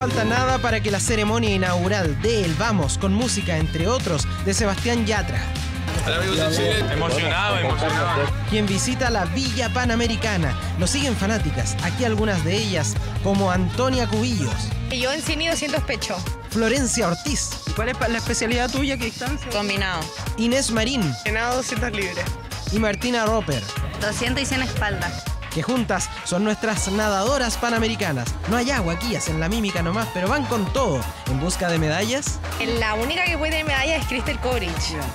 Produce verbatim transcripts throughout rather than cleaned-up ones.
No falta nada para que la ceremonia inaugural de El Vamos con Música, entre otros, de Sebastián Yatra. Hola amigos de Chile, emocionado, emocionado. Quien visita la Villa Panamericana. Lo siguen fanáticas, aquí algunas de ellas, como Antonia Cubillos. Yo en cine doscientos pecho. Florencia Ortiz. ¿Cuál es la especialidad tuya? ¿Qué distancia? Combinado. Inés Marín. Combinado doscientos libres. Y Martina Roper. doscientos y cien espalda. Que juntas son nuestras nadadoras panamericanas. No hay agua aquí, hacen la mímica nomás, pero van con todo. ¿En busca de medallas? La única que puede tener medallas es Crystal Coric.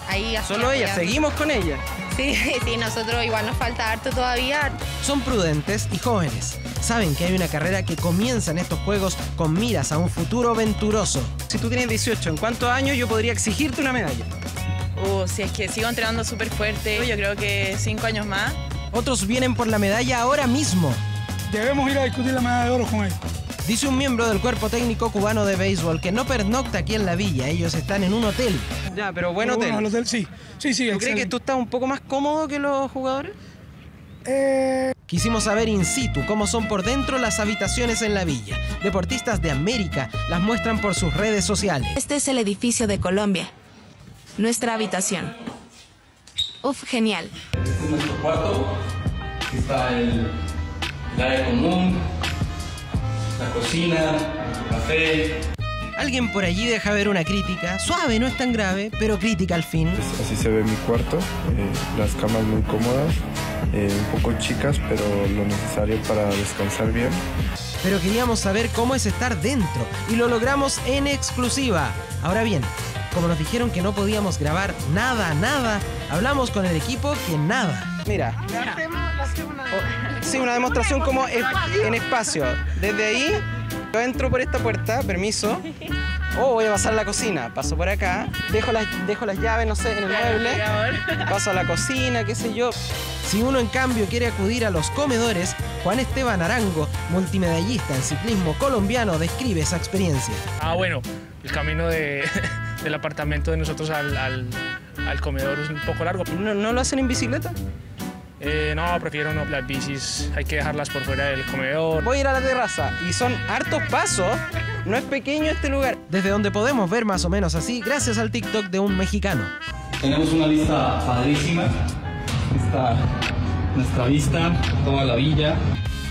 Ahí solo ella, seguimos con ella. Sí, sí, nosotros igual nos falta harto todavía. Son prudentes y jóvenes. Saben que hay una carrera que comienza en estos Juegos con miras a un futuro venturoso. Si tú tienes dieciocho, ¿en cuántos años yo podría exigirte una medalla? Uh, si es que sigo entrenando súper fuerte, yo creo que cinco años más. Otros vienen por la medalla ahora mismo. Debemos ir a discutir la medalla de oro con ellos. Dice un miembro del cuerpo técnico cubano de béisbol que no pernocta aquí en la villa. Ellos están en un hotel. Ya, pero buen hotel. Bueno, el hotel sí. Sí, sí. ¿Tú crees que tú estás un poco más cómodo que los jugadores? Eh... Quisimos saber in situ cómo son por dentro las habitaciones en la villa. Deportistas de América las muestran por sus redes sociales. Este es el edificio de Colombia. Nuestra habitación. Uf, genial. Este es nuestro cuarto. Aquí está el, el área común, la cocina, el café. Alguien por allí deja ver una crítica, suave, no es tan grave, pero crítica al fin. Así se ve mi cuarto, eh, las camas muy cómodas, eh, un poco chicas, pero lo necesario para descansar bien. Pero queríamos saber cómo es estar dentro y lo logramos en exclusiva. Ahora bien, como nos dijeron que no podíamos grabar nada, nada, hablamos con el equipo que nada. Mira, oh, sí, una demostración como en espacio. Desde ahí, yo entro por esta puerta, permiso, o voy a pasar a la cocina, paso por acá, dejo las, dejo las llaves, no sé, en el mueble, paso a la cocina, qué sé yo. Si uno, en cambio, quiere acudir a los comedores, Juan Esteban Arango, multimedallista en ciclismo colombiano, describe esa experiencia. Ah, bueno, el camino de... del apartamento de nosotros al, al, al comedor es un poco largo. ¿No, no lo hacen en bicicleta? Eh, no, prefiero no. Las bicis hay que dejarlas por fuera del comedor. Voy a ir a la terraza y son hartos pasos. No es pequeño este lugar. Desde donde podemos ver más o menos así, gracias al TikTok de un mexicano. Tenemos una vista padrísima. Está nuestra vista, toda la villa.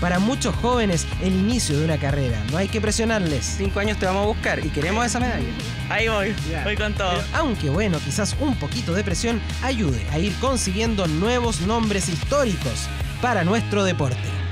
Para muchos jóvenes, el inicio de una carrera. No hay que presionarles. Cinco años te vamos a buscar y queremos esa medalla. Ahí voy, yeah. Voy con todo. Aunque bueno, quizás un poquito de presión ayude a ir consiguiendo nuevos nombres históricos para nuestro deporte.